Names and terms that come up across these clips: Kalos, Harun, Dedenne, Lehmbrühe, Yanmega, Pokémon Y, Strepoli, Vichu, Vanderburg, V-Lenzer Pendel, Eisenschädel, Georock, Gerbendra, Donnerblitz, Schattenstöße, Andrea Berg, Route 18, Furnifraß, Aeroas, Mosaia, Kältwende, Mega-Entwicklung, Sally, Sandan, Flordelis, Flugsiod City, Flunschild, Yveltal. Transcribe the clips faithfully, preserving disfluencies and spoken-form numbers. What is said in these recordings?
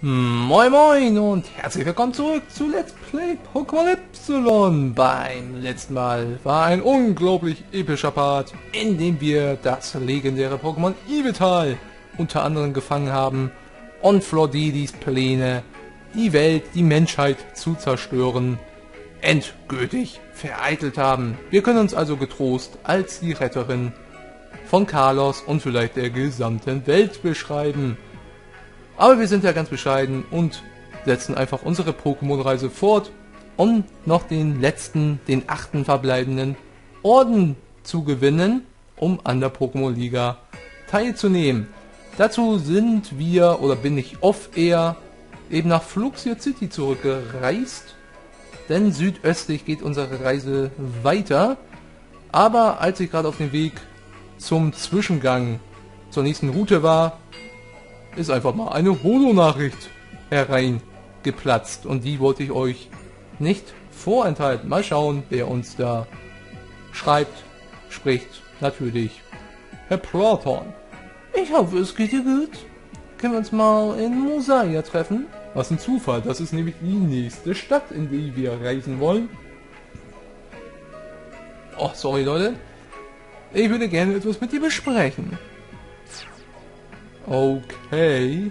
Moin Moin und herzlich willkommen zurück zu Let's Play Pokémon Y. Beim letzten Mal war ein unglaublich epischer Part, in dem wir das legendäre Pokémon Yveltal unter anderem gefangen haben und Flordelis Pläne, die Welt, die Menschheit zu zerstören, endgültig vereitelt haben. Wir können uns also getrost als die Retterin von Kalos und vielleicht der gesamten Welt beschreiben. Aber wir sind ja ganz bescheiden und setzen einfach unsere Pokémon-Reise fort um noch den letzten, den achten verbleibenden Orden zu gewinnen, um an der Pokémon-Liga teilzunehmen. Dazu sind wir, oder bin ich off-air, eben nach Flugsiod City zurückgereist, denn südöstlich geht unsere Reise weiter. Aber als ich gerade auf dem Weg zum Zwischengang zur nächsten Route war, ist einfach mal eine Holo-Nachricht hereingeplatzt und die wollte ich euch nicht vorenthalten. Mal schauen, wer uns da schreibt. Spricht natürlich Herr Plorton. Ich hoffe, es geht dir gut. Können wir uns mal in Mosaia treffen? Was ein Zufall, das ist nämlich die nächste Stadt, in die wir reisen wollen. Oh, sorry Leute. Ich würde gerne etwas mit dir besprechen. Okay.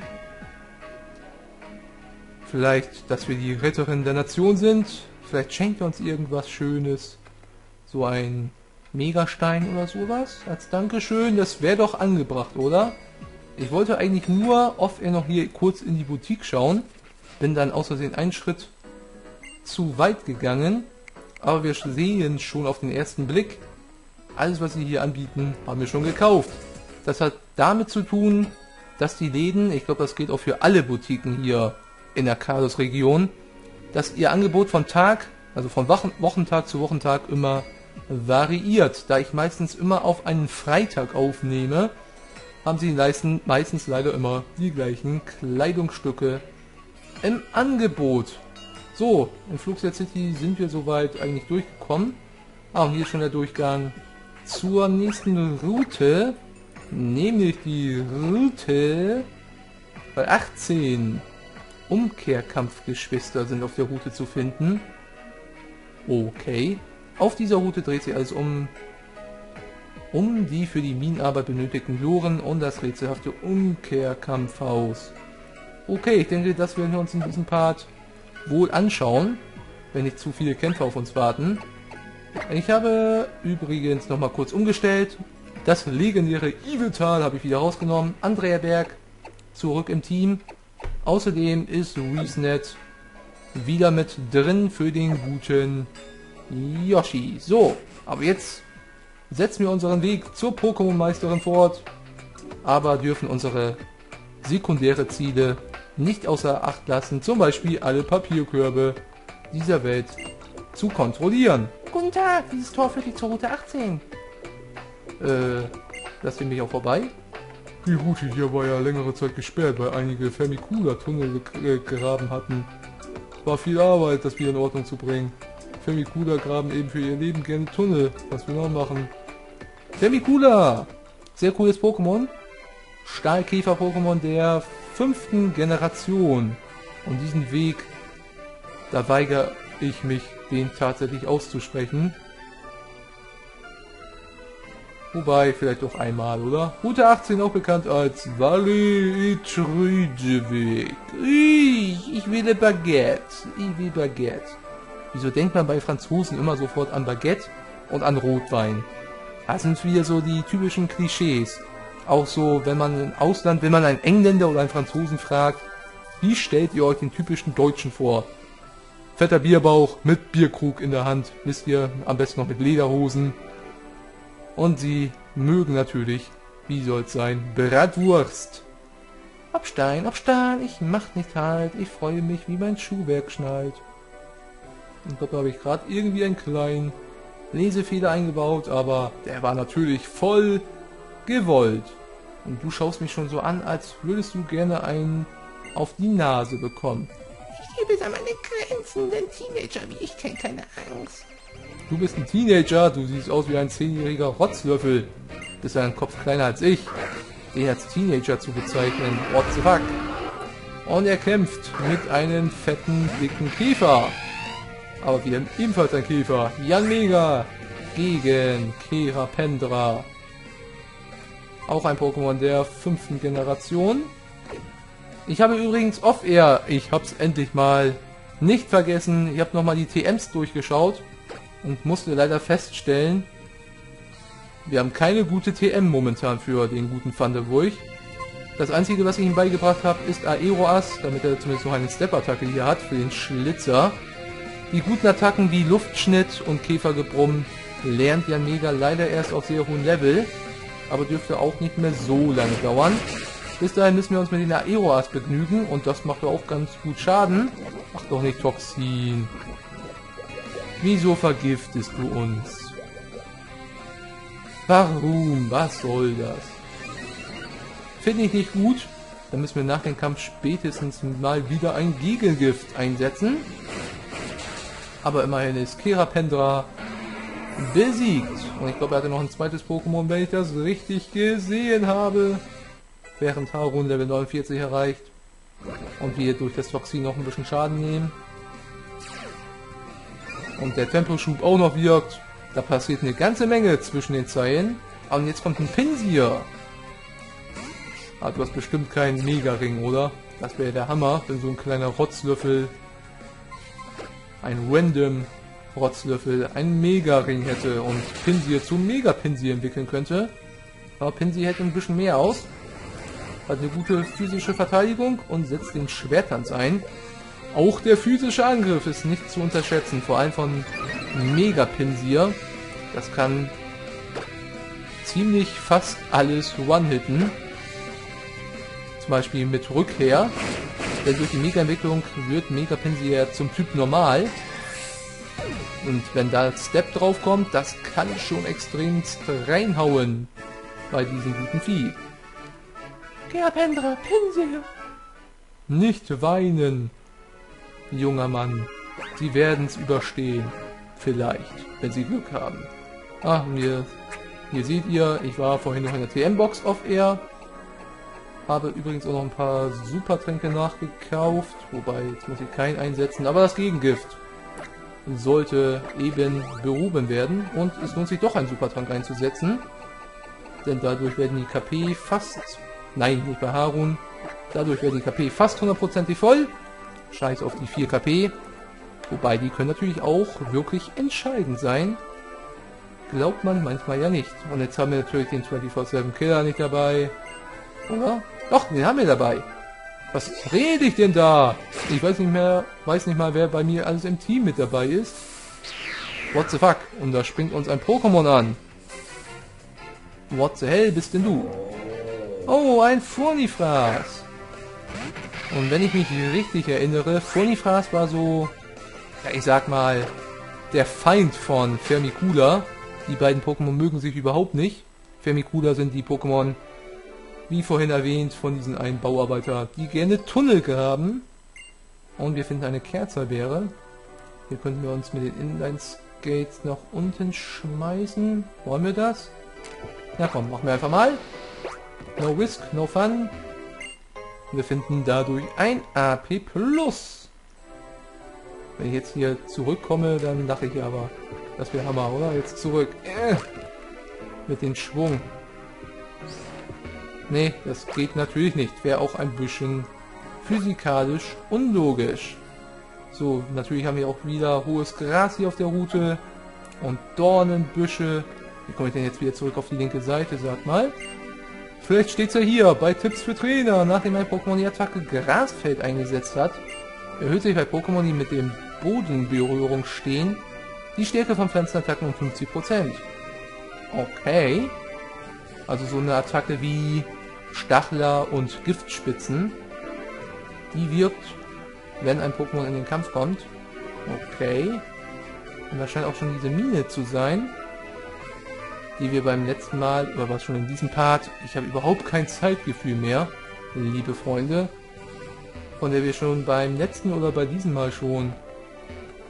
Vielleicht, dass wir die Retterin der Nation sind. Vielleicht schenkt er uns irgendwas Schönes. So ein Megastein oder sowas. Als Dankeschön. Das wäre doch angebracht, oder? Ich wollte eigentlich nur off-air noch hier kurz in die Boutique schauen. Bin dann aus Versehen einen Schritt zu weit gegangen. Aber wir sehen schon auf den ersten Blick, alles was sie hier anbieten, haben wir schon gekauft. Das hat damit zu tun, dass die Läden, ich glaube das geht auch für alle Boutiquen hier in der Kalos-Region, dass ihr Angebot von Tag, also von Wochentag zu Wochentag immer variiert. Da ich meistens immer auf einen Freitag aufnehme, haben sie meistens leider immer die gleichen Kleidungsstücke im Angebot. So, in Flugsiod City sind wir soweit eigentlich durchgekommen. Ah, und hier ist schon der Durchgang zur nächsten Route. Nämlich die Route achtzehn. Umkehrkampfgeschwister sind auf der Route zu finden. Okay. Auf dieser Route dreht sich alles um, um die für die Minenarbeit benötigten Loren und das rätselhafte Umkehrkampfhaus. Okay, ich denke, das werden wir uns in diesem Part wohl anschauen, wenn nicht zu viele Kämpfer auf uns warten. Ich habe übrigens nochmal kurz umgestellt. Das legendäre Yveltal habe ich wieder rausgenommen. Andrea Berg zurück im Team. Außerdem ist Riesen wieder mit drin für den guten Yoshi. So, aber jetzt setzen wir unseren Weg zur Pokémon-Meisterin fort. Aber dürfen unsere sekundäre Ziele nicht außer Acht lassen. Zum Beispiel alle Papierkörbe dieser Welt zu kontrollieren. Guten Tag, dieses Tor führt dich zur Route achtzehn. Äh, lasst ihr mich auch vorbei? Die Route hier war ja längere Zeit gesperrt, weil einige Fermicula-Tunnel gegraben hatten. War viel Arbeit, das Bier in Ordnung zu bringen. Fermicula graben eben für ihr Leben gerne Tunnel. Was wir noch machen? Fermicula! Sehr cooles Pokémon. Stahlkäfer-Pokémon der fünften Generation. Und diesen Weg, da weigere ich mich, den tatsächlich auszusprechen. Wobei, vielleicht doch einmal, oder? Route achtzehn, auch bekannt als Valley-Trüdeweg. Ich will Baguette. Ich will Baguette. Wieso denkt man bei Franzosen immer sofort an Baguette und an Rotwein? Das sind wieder so die typischen Klischees. Auch so, wenn man im Ausland, wenn man einen Engländer oder einen Franzosen fragt, wie stellt ihr euch den typischen Deutschen vor? Fetter Bierbauch mit Bierkrug in der Hand. Wisst ihr, am besten noch mit Lederhosen. Und sie mögen natürlich, wie soll's sein, Bratwurst. Abstein, abstein, ich mach nicht halt, ich freue mich, wie mein Schuhwerk schneit. Und da habe ich gerade irgendwie einen kleinen Lesefehler eingebaut, aber der war natürlich voll gewollt. Und du schaust mich schon so an, als würdest du gerne einen auf die Nase bekommen. Ich gebe es an meine Grenzen, denn Teenager wie ich kenne keine Angst. Du bist ein Teenager, du siehst aus wie ein zehnjähriger Rotzlöffel. Bist ja ein Kopf kleiner als ich. Den als Teenager zu bezeichnen, what the fuck. Und er kämpft mit einem fetten, dicken Käfer. Aber wir haben ebenfalls ein Käfer. Jan Mega gegen Kerapendra. Auch ein Pokémon der fünften Generation. Ich habe übrigens off-air, ich hab's endlich mal nicht vergessen, ich habe nochmal die T Ms durchgeschaut und musste leider feststellen, wir haben keine gute T M momentan für den guten Vanderburg. Das einzige, was ich ihm beigebracht habe, ist Aeroas, damit er zumindest noch eine Step-Attacke hier hat für den Schlitzer. Die guten Attacken wie Luftschnitt und Käfergebrumm lernt Jan Mega leider erst auf sehr hohem Level, aber dürfte auch nicht mehr so lange dauern. Bis dahin müssen wir uns mit den Aeroas begnügen und das macht auch ganz gut Schaden. Ach doch nicht, Toxin. Wieso vergiftest du uns? Warum? Was soll das? Finde ich nicht gut. Dann müssen wir nach dem Kampf spätestens mal wieder ein Gegengift einsetzen. Aber immerhin ist Kerapendra besiegt. Und ich glaube, er hatte noch ein zweites Pokémon, wenn ich das richtig gesehen habe. Während Harun Level neunundvierzig erreicht und wir durch das Toxin noch ein bisschen Schaden nehmen und der Temposchub auch noch wirkt, da passiert eine ganze Menge zwischen den Zeilen. Und jetzt kommt ein Pinsier. Ah, du hast bestimmt keinen Mega-Ring, oder? Das wäre der Hammer, wenn so ein kleiner Rotzlöffel, ein random Rotzlöffel, einen Mega-Ring hätte und Pinsier zu Mega-Pinsier entwickeln könnte. Aber Pinsier hätte ein bisschen mehr aus. Hat eine gute physische Verteidigung und setzt den Schwerttanz ein. Auch der physische Angriff ist nicht zu unterschätzen, vor allem von Mega Pinsier. Das kann ziemlich fast alles one-hitten. Zum Beispiel mit Rückkehr. Denn durch die Mega-Entwicklung wird Mega Pinsier zum Typ normal. Und wenn da Step drauf kommt, das kann schon extrem reinhauen bei diesem guten Vieh. Gerbendra, Pinsier! Nicht weinen, junger Mann. Sie werden's überstehen. Vielleicht, wenn sie Glück haben. Ach, mir. Hier seht ihr, ich war vorhin noch in der T M-Box off-air. Habe übrigens auch noch ein paar Supertränke nachgekauft. Wobei, jetzt muss ich keinen einsetzen. Aber das Gegengift sollte eben behoben werden. Und es lohnt sich doch, einen Supertrank einzusetzen. Denn dadurch werden die K P fast... Nein, nicht bei Harun. Dadurch werden die K P fast hundertprozentig voll. Scheiß auf die vier K P. Wobei, die können natürlich auch wirklich entscheidend sein. Glaubt man manchmal ja nicht. Und jetzt haben wir natürlich den vierundzwanzig sieben Killer nicht dabei. Oder? Doch, den haben wir dabei. Was rede ich denn da? Ich weiß nicht mehr, weiß nicht mal, wer bei mir alles im Team mit dabei ist. What the fuck? Und da springt uns ein Pokémon an. What the hell bist denn du? Oh, ein Furnifraß! Und wenn ich mich richtig erinnere, Furnifraß war so, ja, ich sag mal, der Feind von Fermicula. Die beiden Pokémon mögen sich überhaupt nicht. Fermicula sind die Pokémon, wie vorhin erwähnt, von diesen einen Bauarbeiter, die gerne Tunnel graben. Und wir finden eine Kerzerbeere. Hier könnten wir uns mit den Inline-Skates nach unten schmeißen. Wollen wir das? Na komm, machen wir einfach mal. No risk, no fun. Wir finden dadurch ein A P plus. Wenn ich jetzt hier zurückkomme, dann lache ich aber. Das wäre Hammer, oder? Jetzt zurück. Äh, mit dem Schwung. Nee, das geht natürlich nicht. Wäre auch ein bisschen physikalisch unlogisch. So, natürlich haben wir auch wieder hohes Gras hier auf der Route. Und Dornenbüsche. Wie komme ich denn jetzt wieder zurück auf die linke Seite, sag mal. Vielleicht steht es ja hier, bei Tipps für Trainer, nachdem ein Pokémon die Attacke Grasfeld eingesetzt hat, erhöht sich bei Pokémon, die mit dem Bodenberührung stehen, die Stärke von Pflanzenattacken um fünfzig Prozent. Okay. Also so eine Attacke wie Stachler und Giftspitzen, die wirkt, wenn ein Pokémon in den Kampf kommt. Okay. Und da scheint auch schon diese Mine zu sein, die wir beim letzten Mal, oder was schon in diesem Part, ich habe überhaupt kein Zeitgefühl mehr, liebe Freunde, von der wir schon beim letzten oder bei diesem Mal schon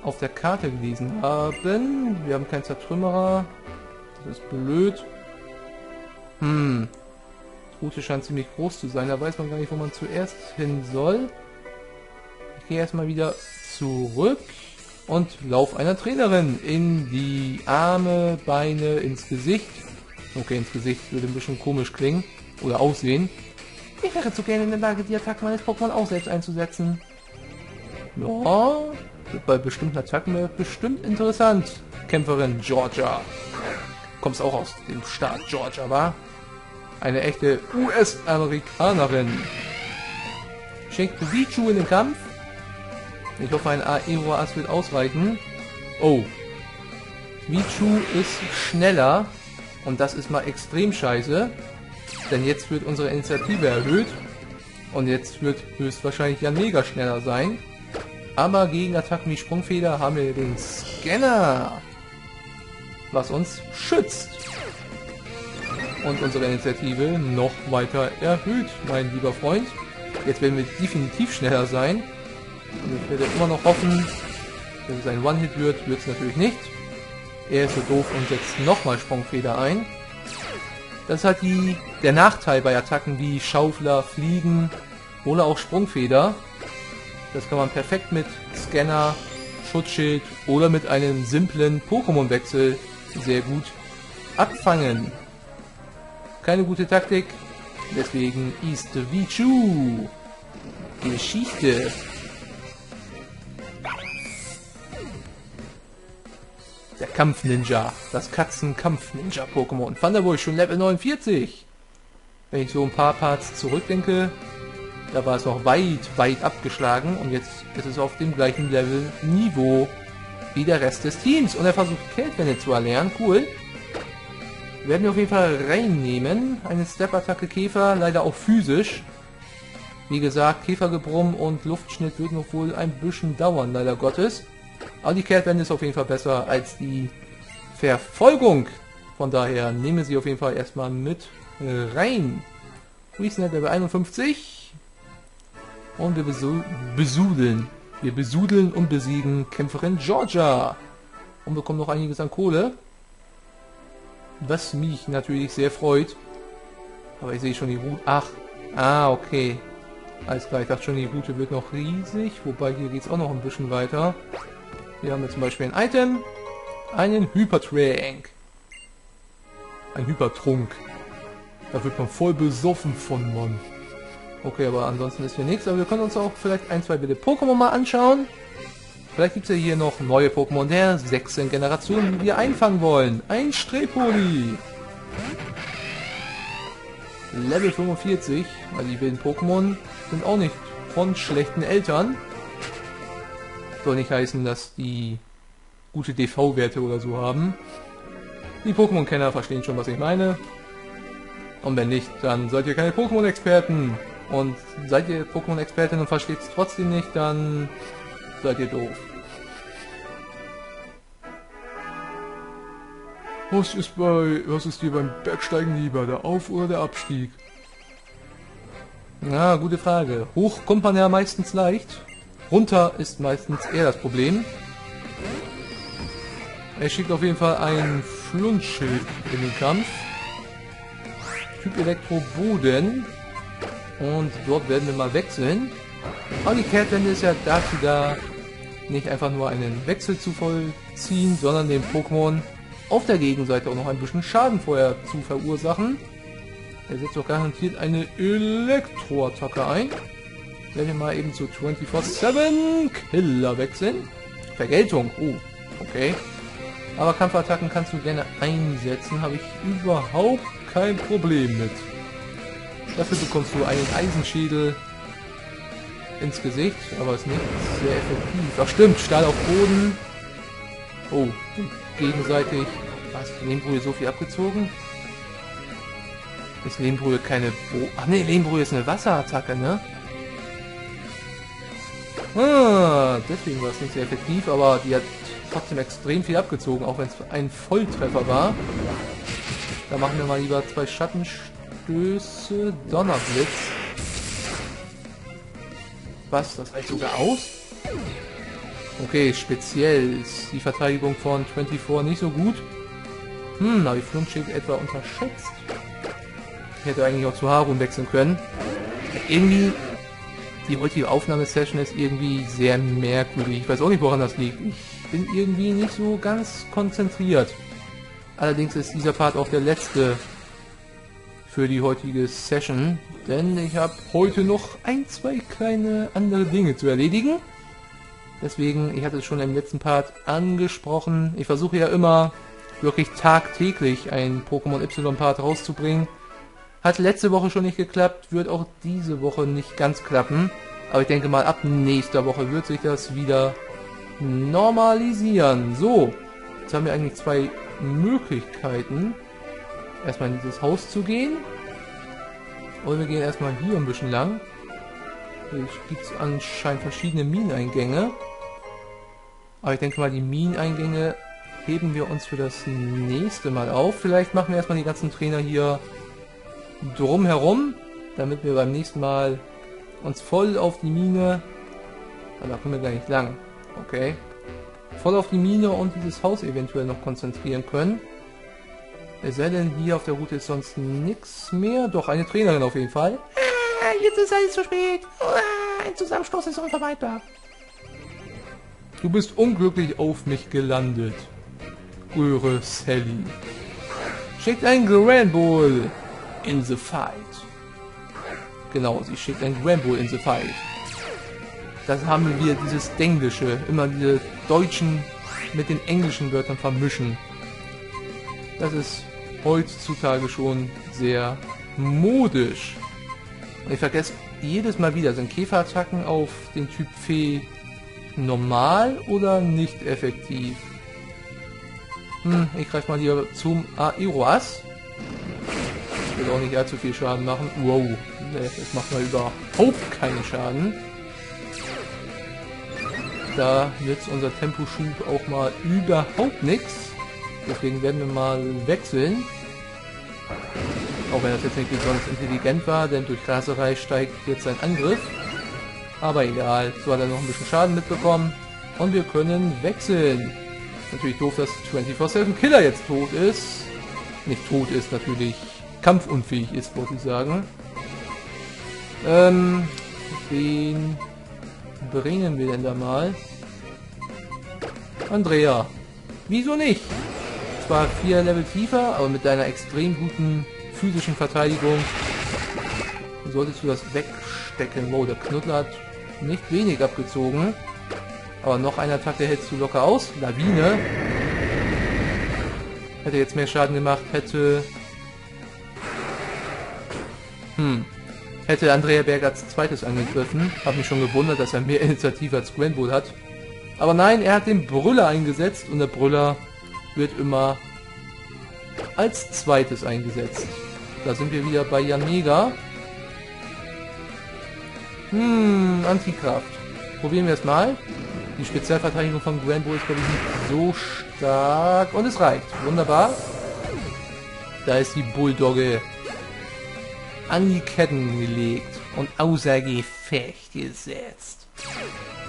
auf der Karte gelesen haben. Wir haben keinen Zertrümmerer, das ist blöd. Hm, die Route scheint ziemlich groß zu sein, da weiß man gar nicht, wo man zuerst hin soll. gehe erstmal wieder zurück und lauf einer Trainerin in die Arme, Beine, ins Gesicht. Okay, ins Gesicht würde ein bisschen komisch klingen oder aussehen. Ich wäre zu gerne in der Lage, die Attacke meines Pokémon auch selbst einzusetzen. Ja, wird bei bestimmten Attacken bestimmt interessant. Kämpferin Georgia. Kommst auch aus dem Staat Georgia, wa? Eine echte U S-Amerikanerin. Schickt Vichu in den Kampf. Ich hoffe, ein Aeroas wird ausweichen. Oh. Vichu ist schneller. Und das ist mal extrem scheiße. Denn jetzt wird unsere Initiative erhöht. Und jetzt wird höchstwahrscheinlich ja mega schneller sein. Aber gegen Attacken wie Sprungfeder haben wir den Scanner. Was uns schützt. Und unsere Initiative noch weiter erhöht, mein lieber Freund. Jetzt werden wir definitiv schneller sein. Und ich werde immer noch hoffen, dass es ein One-Hit wird, wird es natürlich nicht. Er ist so doof und setzt nochmal Sprungfeder ein. Das ist halt die, der Nachteil bei Attacken wie Schaufler, Fliegen oder auch Sprungfeder. Das kann man perfekt mit Scanner, Schutzschild oder mit einem simplen Pokémon-Wechsel sehr gut abfangen. Keine gute Taktik, deswegen ist Vichu. Geschichte. Der Kampf-Ninja, das Katzen-Kampf-Ninja-Pokémon. Vanderburg schon Level neunundvierzig. Wenn ich so ein paar Parts zurückdenke, da war es noch weit, weit abgeschlagen und jetzt ist es auf dem gleichen Level Niveau wie der Rest des Teams. Und er versucht Kältwende zu erlernen, cool. Werden wir auf jeden Fall reinnehmen. Eine Step-Attacke Käfer, leider auch physisch. Wie gesagt, Käfergebrumm und Luftschnitt würden noch wohl ein bisschen dauern, leider Gottes. Aber die Kerzerbeere ist auf jeden Fall besser als die Verfolgung. Von daher nehmen wir sie auf jeden Fall erstmal mit rein. Riesen hat Level einundfünfzig. Und wir besu besudeln. Wir besudeln und besiegen Kämpferin Georgia. Und bekommen noch einiges an Kohle. Was mich natürlich sehr freut. Aber ich sehe schon die Route. Ach, ah, okay. Alles klar, ich dachte schon, die Route wird noch riesig. Wobei, hier geht es auch noch ein bisschen weiter. Hier haben wir zum Beispiel ein Item. Einen Hypertrank. Ein Hypertrunk. Da wird man voll besoffen von, Mann. Okay, aber ansonsten ist hier nichts. Aber wir können uns auch vielleicht ein, zwei wilde Pokémon mal anschauen. Vielleicht gibt es ja hier noch neue Pokémon der sechsten Generation, die wir einfangen wollen. Ein Strepoli. Level fünfundvierzig. Also die wilden Pokémon sind auch nicht von schlechten Eltern. Soll nicht heißen, dass die gute D V-Werte oder so haben. Die Pokémon-Kenner verstehen schon, was ich meine. Und wenn nicht, dann seid ihr keine Pokémon-Experten. Und seid ihr Pokémon-Experten und versteht es trotzdem nicht, dann seid ihr doof. Was ist, bei, was ist dir beim Bergsteigen lieber, der Auf- oder der Abstieg? Na, gute Frage. Hoch kommt man ja meistens leicht. Runter ist meistens eher das Problem. Er schickt auf jeden Fall ein Flunschild in den Kampf. Typ Elektroboden. Und dort werden wir mal wechseln. Aber die Kerzerbeere ist ja dazu da, nicht einfach nur einen Wechsel zu vollziehen, sondern dem Pokémon auf der Gegenseite auch noch ein bisschen Schaden vorher zu verursachen. Er setzt doch garantiert eine Elektroattacke ein. Wenn wir mal eben zu vierundzwanzig sieben Killer wechseln. Vergeltung. Oh, okay. Aber Kampfattacken kannst du gerne einsetzen. Habe ich überhaupt kein Problem mit. Dafür bekommst du einen Eisenschädel ins Gesicht. Aber ist nicht sehr effektiv. Ach stimmt, Stahl auf Boden. Oh, gegenseitig. Hast du Lehmbrühe so viel abgezogen? Ist Lehmbrühe keine Bo... Ach ne, Lehmbrühe ist eine Wasserattacke, ne? Ah, deswegen war es nicht sehr effektiv, aber die hat trotzdem extrem viel abgezogen, auch wenn es ein Volltreffer war. Da machen wir mal lieber zwei Schattenstöße, Donnerblitz. Was, das reicht sogar aus? Okay, speziell ist die Verteidigung von vierundzwanzig nicht so gut. Hm, habe ich Flunschild etwa unterschätzt? Ich hätte eigentlich auch zu Harun wechseln können. Irgendwie die heutige Aufnahmesession ist irgendwie sehr merkwürdig. Ich weiß auch nicht, woran das liegt. Ich bin irgendwie nicht so ganz konzentriert. Allerdings ist dieser Part auch der letzte für die heutige Session, denn ich habe heute noch ein, zwei kleine andere Dinge zu erledigen. Deswegen, ich hatte es schon im letzten Part angesprochen, ich versuche ja immer wirklich tagtäglich ein Pokémon Y-Part rauszubringen. Hat letzte Woche schon nicht geklappt, wird auch diese Woche nicht ganz klappen. Aber ich denke mal, ab nächster Woche wird sich das wieder normalisieren. So, jetzt haben wir eigentlich zwei Möglichkeiten. Erstmal in dieses Haus zu gehen. Und wir gehen erstmal hier ein bisschen lang. Hier gibt es anscheinend verschiedene Mineneingänge. Aber ich denke mal, die Mineneingänge heben wir uns für das nächste Mal auf. Vielleicht machen wir erstmal die ganzen Trainer hier drumherum, damit wir beim nächsten Mal uns voll auf die Mine... Da kommen wir gar nicht lang. Okay. Voll auf die Mine und dieses Haus eventuell noch konzentrieren können. Es sei denn, hier auf der Route ist sonst nichts mehr. Doch, eine Trainerin auf jeden Fall. Ah, jetzt ist alles zu spät. Ah, ein Zusammenstoß ist unvermeidbar. Du bist unglücklich auf mich gelandet. Eure Sally. Schickt ein Granbull in the fight. Genau, sie schickt ein Granbull in the fight. Das haben wir dieses Denglische. Immer diese Deutschen mit den englischen Wörtern vermischen. Das ist heutzutage schon sehr modisch. Und ich vergesse jedes Mal wieder, sind Käferattacken auf den Typ Fee normal oder nicht effektiv? Hm, ich greife mal hier zum Aeroas. Ich will auch nicht allzu viel Schaden machen. Wow, das macht mal überhaupt keinen Schaden. Da nützt unser Temposchub auch mal überhaupt nichts. Deswegen werden wir mal wechseln. Auch wenn das jetzt nicht besonders intelligent war, denn durch Raserei steigt jetzt sein Angriff. Aber egal, so hat er noch ein bisschen Schaden mitbekommen. Und wir können wechseln. Natürlich doof, dass vierundzwanzig sieben Killer jetzt tot ist. Nicht tot ist, natürlich kampfunfähig ist, wollte ich sagen. Ähm, wen bringen wir denn da mal? Andrea. Wieso nicht? Zwar vier Level tiefer, aber mit deiner extrem guten physischen Verteidigung solltest du das wegstecken. Wow, der Knuddler hat nicht wenig abgezogen. Aber noch eine Attacke hältst du locker aus. Lawine. Hätte jetzt mehr Schaden gemacht, hätte... Hm. Hätte Andrea Berg als zweites angegriffen. Hab mich schon gewundert, dass er mehr Initiative als Granbull hat. Aber nein, er hat den Brüller eingesetzt und der Brüller wird immer als zweites eingesetzt. Da sind wir wieder bei Yanmega. Hm, Antikraft. Probieren wir es mal. Die Spezialverteidigung von Granbull ist, glaube ich, nicht so stark. Und es reicht. Wunderbar. Da ist die Bulldogge an die Ketten gelegt und außer Gefecht gesetzt.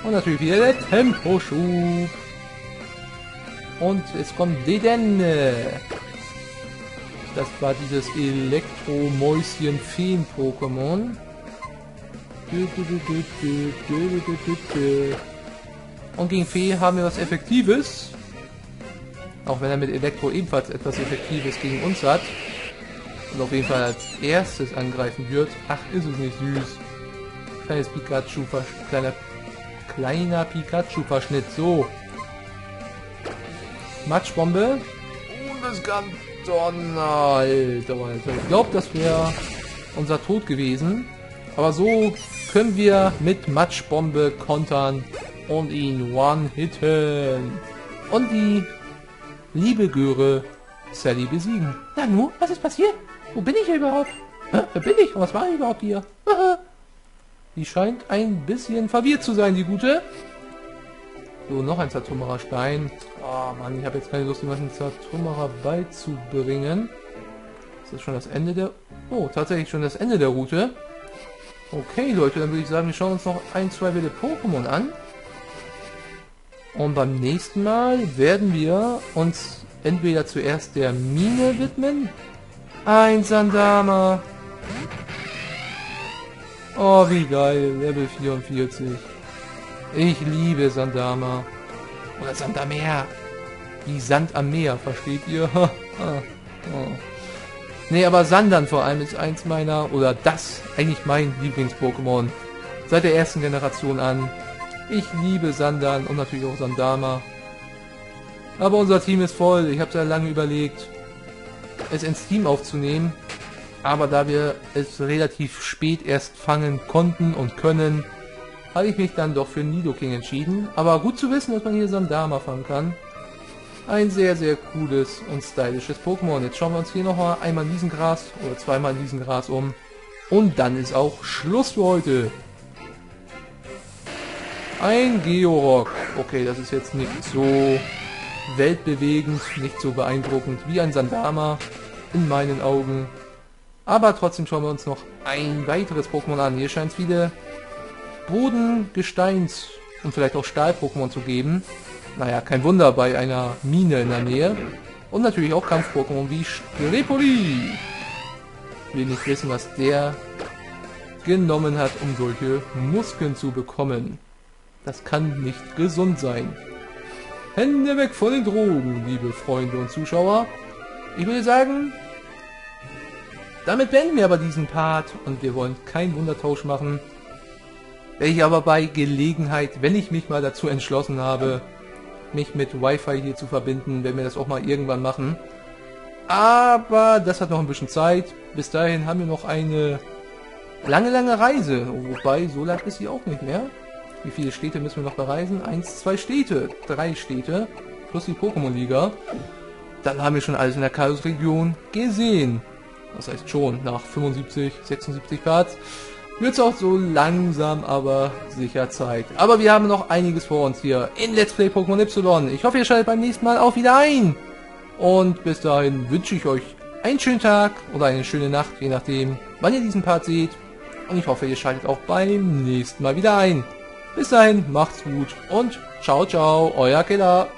Und natürlich wieder der Temposchub. Und es kommt Dedenne. Das war dieses Elektromäuschen-Feen-Pokémon. Und gegen Fee haben wir was Effektives. Auch wenn er mit Elektro ebenfalls etwas Effektives gegen uns hat. Und auf jeden Fall als erstes angreifen wird. Ach, ist es nicht süß. Kleines Pikachu, kleiner, kleiner Pikachu-Verschnitt. So. Match-Bombe. Und es gab Donner. Alter, Alter. Ich glaube, das wäre unser Tod gewesen. Aber so können wir mit Match-Bombe kontern und ihn one-hitten. Und die liebe Göre Sally besiegen. Na nun, was ist passiert? Wo bin ich hier überhaupt? Hä? Wer bin ich? Und was war ich überhaupt hier? Die scheint ein bisschen verwirrt zu sein, die Gute. So, noch ein Zertrümmerer Stein. Oh Mann, ich habe jetzt keine Lust, jemanden Zertrümmerer beizubringen. Ist das schon das Ende der... Oh, tatsächlich schon das Ende der Route. Okay, Leute, dann würde ich sagen, wir schauen uns noch ein, zwei wilde Pokémon an. Und beim nächsten Mal werden wir uns entweder zuerst der Mine widmen. Ein Sandamer. Oh, wie geil. Level vierundvierzig. Ich liebe Sandamer. Oder Sandamer. Wie Sand am Meer, versteht ihr? Oh. Nee, aber Sandan vor allem ist eins meiner, oder das, eigentlich mein Lieblings-Pokémon. Seit der ersten Generation an. Ich liebe Sandan und natürlich auch Sandamer. Aber unser Team ist voll. Ich habe sehr lange überlegt, es ins Team aufzunehmen. Aber da wir es relativ spät erst fangen konnten und können, habe ich mich dann doch für Nidoking entschieden. Aber gut zu wissen, dass man hier Sandamer fangen kann. Ein sehr, sehr cooles und stylisches Pokémon. Jetzt schauen wir uns hier nochmal einmal in diesem Gras oder zweimal in diesem Gras um. Und dann ist auch Schluss für heute. Ein Georock. Okay, das ist jetzt nicht so weltbewegend, nicht so beeindruckend wie ein Sandamer in meinen Augen. Aber trotzdem schauen wir uns noch ein weiteres Pokémon an. Hier scheint es viele Boden-, Gesteins- und vielleicht auch Stahl-Pokémon zu geben. Naja, kein Wunder bei einer Mine in der Nähe. Und natürlich auch Kampf-Pokémon wie Strepoli. Will nicht wissen, was der genommen hat, um solche Muskeln zu bekommen. Das kann nicht gesund sein. Hände weg von den Drogen, liebe Freunde und Zuschauer. Ich würde sagen, damit beenden wir aber diesen Part und wir wollen keinen Wundertausch machen. Werde ich aber bei Gelegenheit, wenn ich mich mal dazu entschlossen habe, mich mit Wi-Fi hier zu verbinden, wenn wir das auch mal irgendwann machen. Aber das hat noch ein bisschen Zeit. Bis dahin haben wir noch eine lange, lange Reise. Wobei, so lang ist sie auch nicht mehr. Wie viele Städte müssen wir noch bereisen? Eins, zwei Städte, drei Städte, plus die Pokémon-Liga. Dann haben wir schon alles in der Kalos-Region gesehen. Das heißt schon, nach fünfundsiebzig, sechsundsiebzig Parts wird es auch so langsam, aber sicher Zeit. Aber wir haben noch einiges vor uns hier in Let's Play Pokémon Y. Ich hoffe, ihr schaltet beim nächsten Mal auch wieder ein. Und bis dahin wünsche ich euch einen schönen Tag oder eine schöne Nacht, je nachdem, wann ihr diesen Part seht. Und ich hoffe, ihr schaltet auch beim nächsten Mal wieder ein. Bis dahin, macht's gut und ciao, ciao, euer Killer.